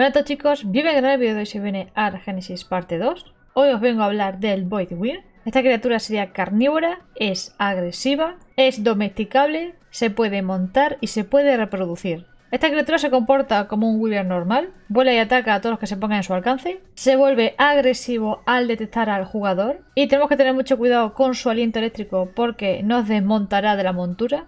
Hola a todos chicos, bienvenidos al video de hoy. Se viene ARK Genesis parte 2. Hoy os vengo a hablar del Voidwyrm. Esta criatura sería carnívora, es agresiva, es domesticable, se puede montar y se puede reproducir. Esta criatura se comporta como un Wyvern normal, vuela y ataca a todos los que se pongan en su alcance, se vuelve agresivo al detectar al jugador y tenemos que tener mucho cuidado con su aliento eléctrico porque nos desmontará de la montura.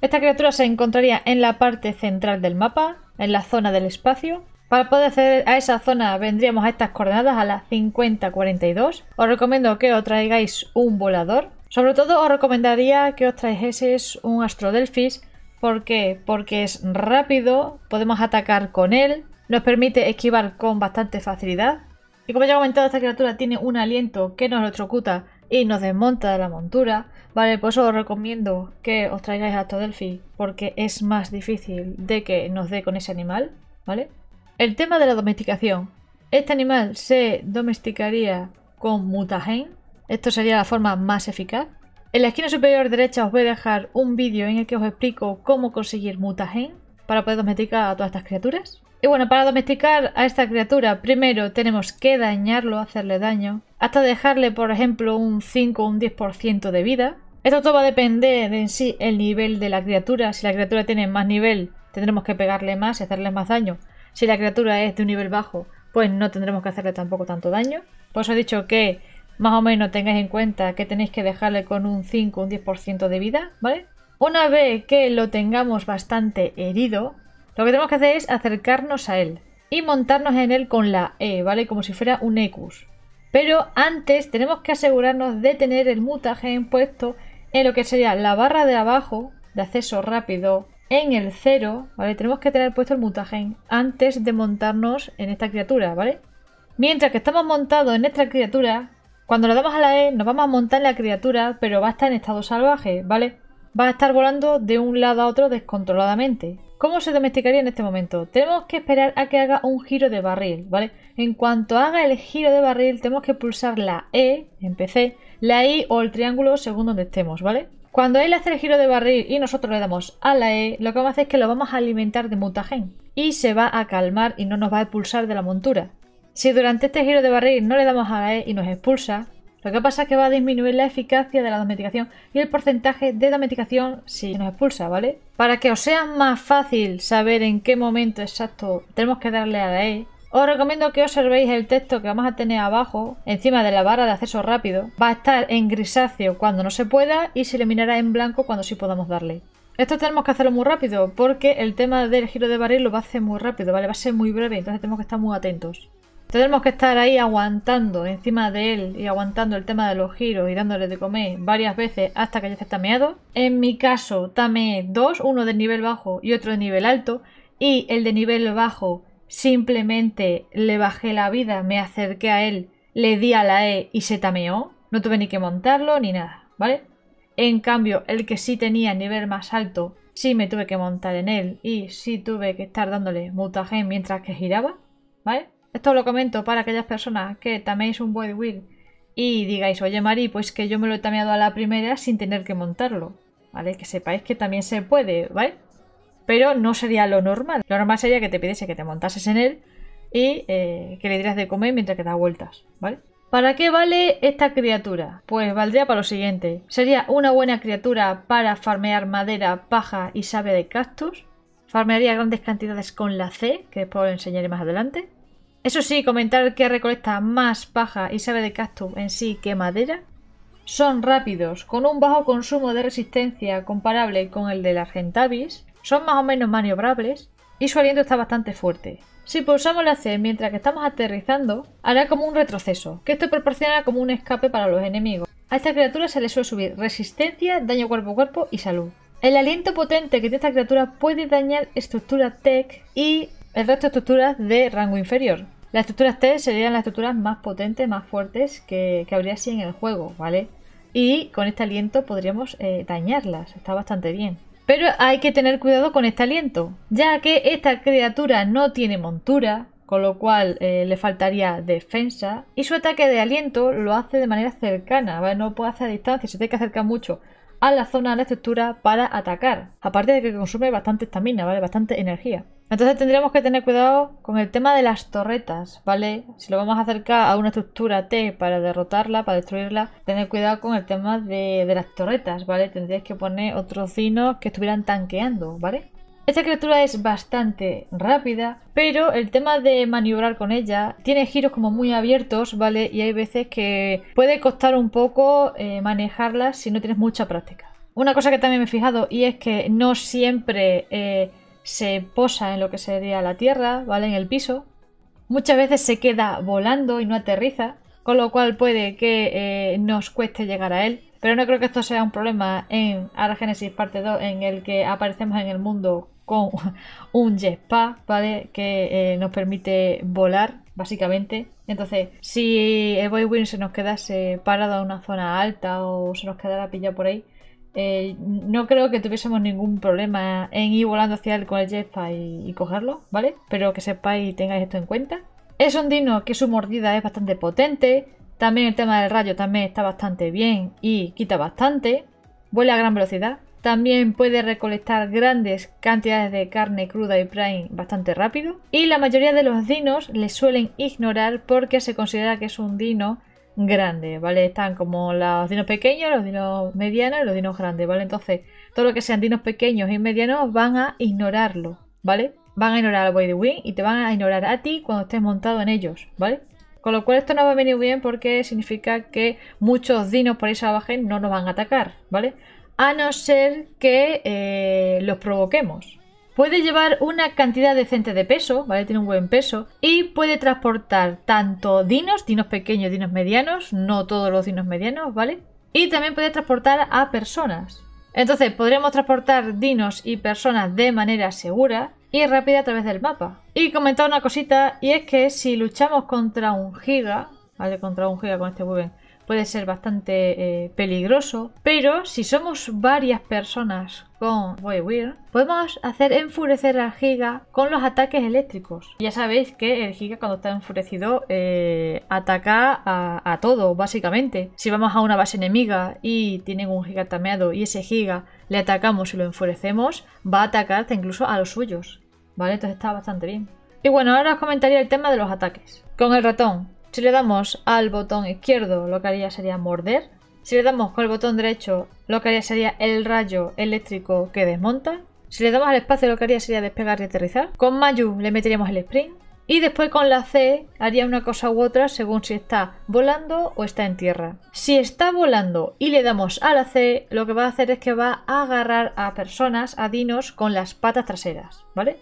Esta criatura se encontraría en la parte central del mapa, en la zona del espacio. Para poder acceder a esa zona vendríamos a estas coordenadas, a las 50-42. Os recomiendo que os traigáis un volador. Sobre todo os recomendaría que os trajeseis un Astrodelphis. ¿Por qué? Porque es rápido, podemos atacar con él, nos permite esquivar con bastante facilidad. Y como ya he comentado, esta criatura tiene un aliento que nos electrocuta y nos desmonta de la montura. Vale, pues os recomiendo que os traigáis a Astrodelphis porque es más difícil de que nos dé con ese animal, ¿vale? El tema de la domesticación. Este animal se domesticaría con mutagen. Esto sería la forma más eficaz. En la esquina superior derecha os voy a dejar un vídeo en el que os explico cómo conseguir mutagen para poder domesticar a todas estas criaturas. Y bueno, para domesticar a esta criatura primero tenemos que dañarlo, hacerle daño, hasta dejarle por ejemplo un 5 o un 10% de vida. Esto todo va a depender de en sí el nivel de la criatura. Si la criatura tiene más nivel tendremos que pegarle más y hacerle más daño. Si la criatura es de un nivel bajo, pues no tendremos que hacerle tampoco tanto daño. Por eso he dicho que más o menos tengáis en cuenta que tenéis que dejarle con un 5 o un 10% de vida, ¿vale? Una vez que lo tengamos bastante herido, lo que tenemos que hacer es acercarnos a él y montarnos en él con la E, ¿vale? Como si fuera un Equus. Pero antes tenemos que asegurarnos de tener el mutagen puesto en lo que sería la barra de abajo de acceso rápido. En el 0, ¿vale? Tenemos que tener puesto el mutagen antes de montarnos en esta criatura, ¿vale? Mientras que estamos montados en esta criatura, cuando le damos a la E nos vamos a montar en la criatura, pero va a estar en estado salvaje, ¿vale? Va a estar volando de un lado a otro descontroladamente. ¿Cómo se domesticaría en este momento? Tenemos que esperar a que haga un giro de barril, ¿vale? En cuanto haga el giro de barril tenemos que pulsar la E, en PC, la I o el triángulo según donde estemos, ¿vale? Cuando él hace el giro de barril y nosotros le damos a la E, lo que vamos a hacer es que lo vamos a alimentar de mutagen y se va a calmar y no nos va a expulsar de la montura. Si durante este giro de barril no le damos a la E y nos expulsa, lo que pasa es que va a disminuir la eficacia de la domesticación y el porcentaje de domesticación si nos expulsa, ¿vale? Para que os sea más fácil saber en qué momento exacto tenemos que darle a la E, os recomiendo que observéis el texto que vamos a tener abajo, encima de la barra de acceso rápido. Va a estar en grisáceo cuando no se pueda y se eliminará en blanco cuando sí podamos darle. Esto tenemos que hacerlo muy rápido porque el tema del giro de barril lo va a hacer muy rápido, ¿vale? Va a ser muy breve, entonces tenemos que estar muy atentos. Tenemos que estar ahí aguantando encima de él y aguantando el tema de los giros y dándole de comer varias veces hasta que ya esté tameado. En mi caso tameé dos, uno de nivel bajo y otro de nivel alto, y el de nivel bajo simplemente le bajé la vida, me acerqué a él, le di a la E y se tameó. No tuve ni que montarlo ni nada, ¿vale? En cambio, el que sí tenía nivel más alto, sí me tuve que montar en él y sí tuve que estar dándole mutagen mientras que giraba, ¿vale? Esto lo comento para aquellas personas que tameéis un Voidwyrm y digáis, oye Mari, pues que yo me lo he tameado a la primera sin tener que montarlo, ¿vale? Que sepáis que también se puede, ¿vale? Pero no sería lo normal. Lo normal sería que te pidiese que te montases en él y que le dieras de comer mientras que das vueltas, ¿vale? ¿Para qué vale esta criatura? Pues valdría para lo siguiente. Sería una buena criatura para farmear madera, paja y savia de cactus. Farmearía grandes cantidades con la C, que después os enseñaré más adelante. Eso sí, comentar que recolecta más paja y savia de cactus en sí que madera. Son rápidos, con un bajo consumo de resistencia comparable con el del Argentavis. Son más o menos maniobrables y su aliento está bastante fuerte. Si pulsamos la C mientras que estamos aterrizando, hará como un retroceso, que esto proporciona como un escape para los enemigos. A esta criatura se le suele subir resistencia, daño cuerpo a cuerpo y salud. El aliento potente que tiene esta criatura puede dañar estructuras tech y el resto de estructuras de rango inferior. Las estructuras tech serían las estructuras más potentes, más fuertes que habría así en el juego, ¿vale? Y con este aliento podríamos dañarlas, está bastante bien. Pero hay que tener cuidado con este aliento, ya que esta criatura no tiene montura, con lo cual le faltaría defensa. Y su ataque de aliento lo hace de manera cercana, ¿vale? No puede hacer a distancia, se tiene que acercar mucho a la zona de la estructura para atacar. Aparte de que consume bastante estamina, ¿vale? Bastante energía. Entonces tendríamos que tener cuidado con el tema de las torretas, ¿vale? Si lo vamos a acercar a una estructura T para derrotarla, para destruirla, tener cuidado con el tema de las torretas, ¿vale? Tendríais que poner otros cinos que estuvieran tanqueando, ¿vale? Esta criatura es bastante rápida, pero el tema de maniobrar con ella tiene giros como muy abiertos, ¿vale? Y hay veces que puede costar un poco manejarla si no tienes mucha práctica. Una cosa que también me he fijado y es que no siempre se posa en lo que sería la tierra, ¿vale? En el piso. Muchas veces se queda volando y no aterriza, con lo cual puede que nos cueste llegar a él. Pero no creo que esto sea un problema en ARK Genesis parte 2, en el que aparecemos en el mundo con un jetpack, ¿vale? Que nos permite volar, básicamente. Entonces, si el Voidwyrm se nos quedase parado en una zona alta o se nos quedara pillado por ahí, no creo que tuviésemos ningún problema en ir volando hacia él con el jetpack y cogerlo, ¿vale? Pero que sepáis y tengáis esto en cuenta. Es un dino que su mordida es bastante potente. También el tema del rayo también está bastante bien y quita bastante. Vuela a gran velocidad. También puede recolectar grandes cantidades de carne cruda y prime bastante rápido. Y la mayoría de los dinos le suelen ignorar porque se considera que es un dino grande, ¿vale? Están como los dinos pequeños, los dinos medianos y los dinos grandes, ¿vale? Entonces, todo lo que sean dinos pequeños y medianos van a ignorarlo, ¿vale? Van a ignorar al Voidwyrm y te van a ignorar a ti cuando estés montado en ellos, ¿vale? Con lo cual esto no va a venir bien porque significa que muchos dinos por ahí salvajes no nos van a atacar, ¿vale? A no ser que los provoquemos. Puede llevar una cantidad decente de peso, ¿vale? Tiene un buen peso. Y puede transportar tanto dinos pequeños, dinos medianos, no todos los dinos medianos, ¿vale? Y también puede transportar a personas. Entonces podremos transportar dinos y personas de manera segura y rápida a través del mapa. Y comentar una cosita, y es que si luchamos contra un giga, ¿vale? Contra un giga con este Voidwyrm puede ser bastante peligroso, pero si somos varias personas con Voidwyrm, podemos hacer enfurecer al giga con los ataques eléctricos. Ya sabéis que el giga cuando está enfurecido ataca a todo, básicamente. Si vamos a una base enemiga y tienen un giga tameado y ese giga le atacamos y lo enfurecemos, va a atacar incluso a los suyos, ¿vale? Entonces está bastante bien. Y bueno, ahora os comentaría el tema de los ataques. Con el ratón, si le damos al botón izquierdo, lo que haría sería morder. Si le damos con el botón derecho, lo que haría sería el rayo eléctrico que desmonta. Si le damos al espacio, lo que haría sería despegar y aterrizar. Con Mayu le meteríamos el sprint. Y después con la C haría una cosa u otra según si está volando o está en tierra. Si está volando y le damos a la C, lo que va a hacer es que va a agarrar a personas, a dinos, con las patas traseras, ¿vale?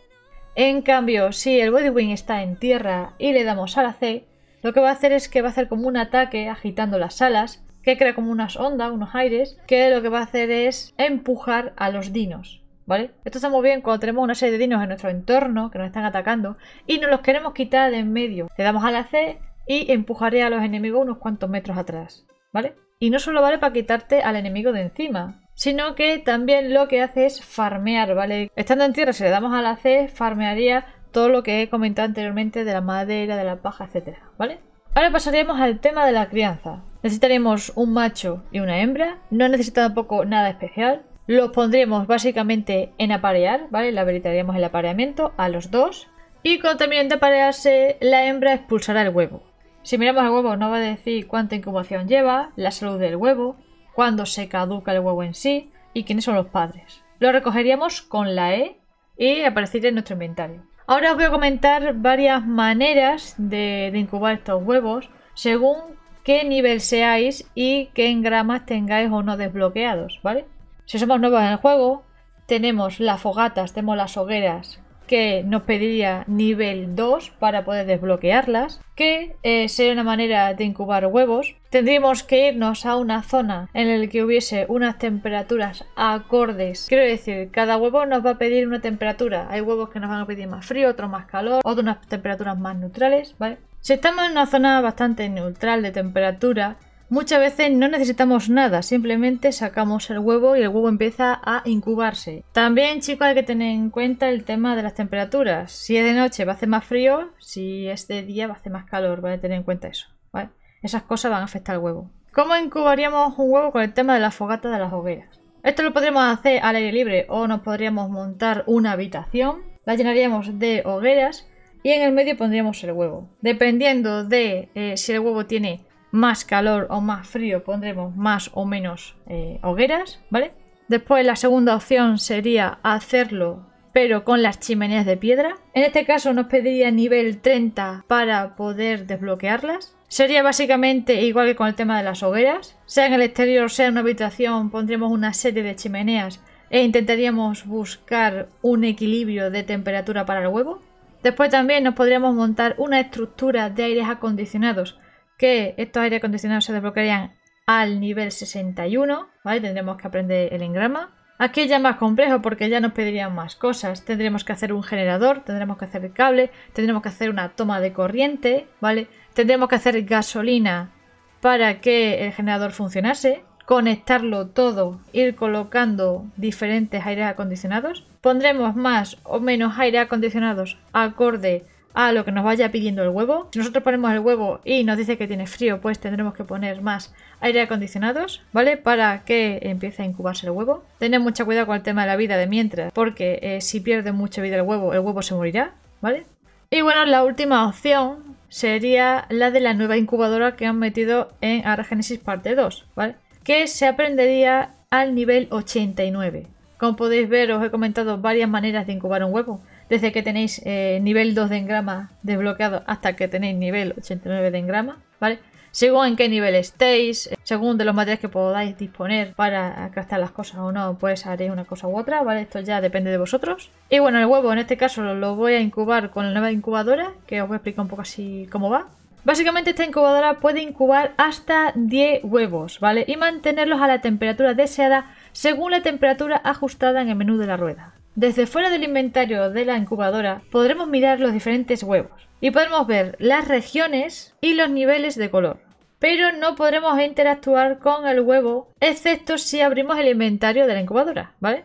En cambio, si el Voidwyrm está en tierra y le damos a la C, lo que va a hacer es que va a hacer como un ataque agitando las alas, que crea como unas ondas, unos aires, que lo que va a hacer es empujar a los dinos, ¿vale? Esto está muy bien cuando tenemos una serie de dinos en nuestro entorno que nos están atacando y nos los queremos quitar de en medio. Le damos a la C y empujaré a los enemigos unos cuantos metros atrás, ¿vale? Y no solo vale para quitarte al enemigo de encima, sino que también lo que hace es farmear, ¿vale? Estando en tierra, si le damos a la C, farmearía todo lo que he comentado anteriormente de la madera, de la paja, etcétera, ¿vale? Ahora pasaríamos al tema de la crianza. Necesitaremos un macho y una hembra. No necesita tampoco nada especial. Los pondremos básicamente en aparear, ¿vale? Le habilitaríamos el apareamiento a los dos. Y cuando terminen de aparearse, la hembra expulsará el huevo. Si miramos el huevo, nos va a decir cuánta incubación lleva, la salud del huevo, cuándo se caduca el huevo en sí y quiénes son los padres. Lo recogeríamos con la E y aparecería en nuestro inventario. Ahora os voy a comentar varias maneras de incubar estos huevos según qué nivel seáis y qué engramas tengáis o no desbloqueados, ¿vale? Si somos nuevos en el juego, tenemos las fogatas, tenemos las hogueras, que nos pediría nivel 2 para poder desbloquearlas, que sería una manera de incubar huevos. Tendríamos que irnos a una zona en la que hubiese unas temperaturas acordes. Quiero decir, cada huevo nos va a pedir una temperatura. Hay huevos que nos van a pedir más frío, otros más calor, otros unas temperaturas más neutrales, ¿vale? Si estamos en una zona bastante neutral de temperatura, muchas veces no necesitamos nada, simplemente sacamos el huevo y el huevo empieza a incubarse. También, chicos, hay que tener en cuenta el tema de las temperaturas. Si es de noche va a hacer más frío, si es de día va a hacer más calor, ¿vale? Tener en cuenta eso, ¿vale? Esas cosas van a afectar al huevo. ¿Cómo incubaríamos un huevo con el tema de la fogata de las hogueras? Esto lo podríamos hacer al aire libre o nos podríamos montar una habitación. La llenaríamos de hogueras y en el medio pondríamos el huevo. Dependiendo de si el huevo tiene más calor o más frío, pondremos más o menos hogueras, ¿vale? Después la segunda opción sería hacerlo pero con las chimeneas de piedra. En este caso nos pediría nivel 30 para poder desbloquearlas. Sería básicamente igual que con el tema de las hogueras. Sea en el exterior, sea en una habitación, pondremos una serie de chimeneas e intentaríamos buscar un equilibrio de temperatura para el huevo. Después también nos podríamos montar una estructura de aires acondicionados, que estos aires acondicionados se desbloquearían al nivel 61, ¿vale? Tendremos que aprender el engrama. Aquí ya es más complejo porque ya nos pedirían más cosas. Tendremos que hacer un generador, tendremos que hacer el cable, tendremos que hacer una toma de corriente, ¿vale? Tendremos que hacer gasolina para que el generador funcionase, conectarlo todo, ir colocando diferentes aires acondicionados. Pondremos más o menos aires acondicionados acorde a lo que nos vaya pidiendo el huevo. Si nosotros ponemos el huevo y nos dice que tiene frío, pues tendremos que poner más aire acondicionados, ¿vale? Para que empiece a incubarse el huevo. Tened mucho cuidado con el tema de la vida de mientras, porque si pierde mucha vida el huevo se morirá, ¿vale? Y bueno, la última opción sería la de la nueva incubadora que han metido en ARK Genesis parte 2, ¿vale? Que se aprendería al nivel 89. Como podéis ver, os he comentado varias maneras de incubar un huevo. Desde que tenéis nivel 2 de engrama desbloqueado hasta que tenéis nivel 89 de engrama, ¿vale? Según en qué nivel estéis, según de los materiales que podáis disponer para craftar las cosas o no, pues haréis una cosa u otra, ¿vale? Esto ya depende de vosotros. Y bueno, el huevo en este caso lo voy a incubar con la nueva incubadora, que os voy a explicar un poco así cómo va. Básicamente esta incubadora puede incubar hasta 10 huevos, ¿vale? Y mantenerlos a la temperatura deseada según la temperatura ajustada en el menú de la rueda. Desde fuera del inventario de la incubadora podremos mirar los diferentes huevos y podremos ver las regiones y los niveles de color, pero no podremos interactuar con el huevo excepto si abrimos el inventario de la incubadora, ¿vale?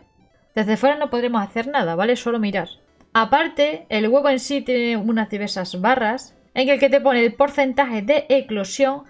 Desde fuera no podremos hacer nada, ¿vale? Solo mirar. Aparte, el huevo en sí tiene unas diversas barras en el que te pone el porcentaje de eclosión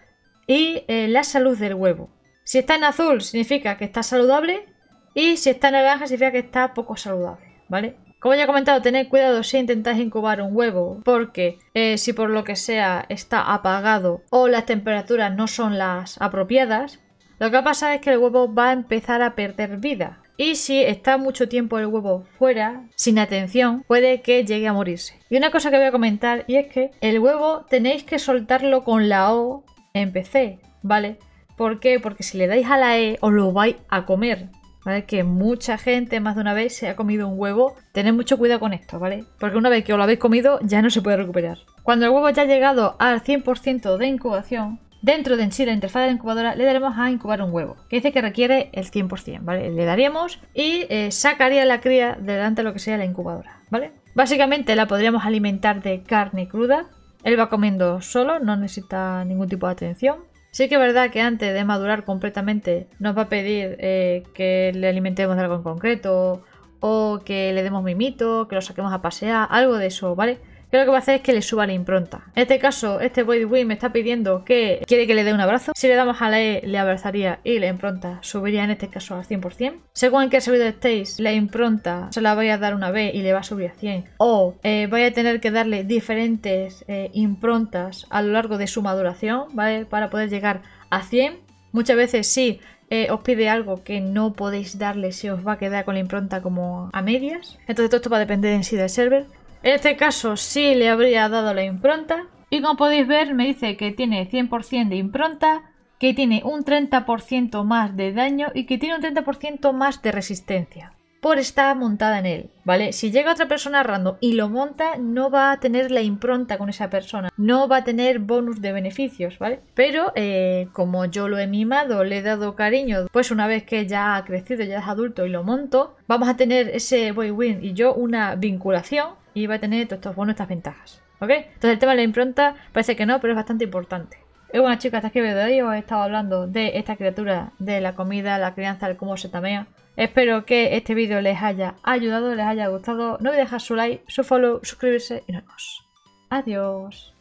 y la salud del huevo. Si está en azul significa que está saludable. Y si está naranja significa que está poco saludable, ¿vale? Como ya he comentado, tened cuidado si intentáis incubar un huevo, porque si por lo que sea está apagado o las temperaturas no son las apropiadas, lo que va a pasar es que el huevo va a empezar a perder vida. Y si está mucho tiempo el huevo fuera, sin atención, puede que llegue a morirse. Y una cosa que voy a comentar, y es que el huevo tenéis que soltarlo con la O en PC, ¿vale? ¿Por qué? Porque si le dais a la E os lo vais a comer. ¿Vale? Que mucha gente más de una vez se ha comido un huevo. Tened mucho cuidado con esto, ¿vale? Porque una vez que os lo habéis comido ya no se puede recuperar. Cuando el huevo ya ha llegado al 100% de incubación, dentro de en sí la interfaz de la incubadora le daremos a incubar un huevo, que dice que requiere el 100%, ¿vale? Le daríamos y sacaría la cría delante de lo que sea la incubadora, ¿vale? Básicamente la podríamos alimentar de carne cruda. Él va comiendo solo, no necesita ningún tipo de atención. Sí que es verdad que antes de madurar completamente nos va a pedir que le alimentemos de algo en concreto o que le demos mimito, que lo saquemos a pasear, algo de eso, ¿vale? Que lo que va a hacer es que le suba la impronta. En este caso, este Voidwyrm me está pidiendo que quiere que le dé un abrazo. Si le damos a la E, le abrazaría y la impronta subiría en este caso al 100%. Según en qué servidor estéis, la impronta se la vais a dar una vez y le va a subir a 100. O vais a tener que darle diferentes improntas a lo largo de su maduración, ¿vale? Para poder llegar a 100. Muchas veces sí os pide algo que no podéis darle, si os va a quedar con la impronta como a medias. Entonces todo esto va a depender en sí del server. En este caso sí le habría dado la impronta y como podéis ver me dice que tiene 100% de impronta, que tiene un 30% más de daño y que tiene un 30% más de resistencia por estar montada en él, ¿vale? Si llega otra persona random y lo monta, no va a tener la impronta con esa persona, no va a tener bonus de beneficios, ¿vale? Pero como yo lo he mimado, le he dado cariño, pues una vez que ya ha crecido, ya es adulto y lo monto, vamos a tener ese Voidwyrm y yo una vinculación y va a tener todos estos bonos, estas ventajas, ¿ok? Entonces el tema de la impronta parece que no, pero es bastante importante. Y bueno chicos, hasta aquí el video de hoy. Os he estado hablando de esta criatura, de la comida, la crianza, el cómo se tamea. Espero que este vídeo les haya ayudado, les haya gustado. No olvidéis dejar su like, su follow, suscribirse y nos vemos. Adiós.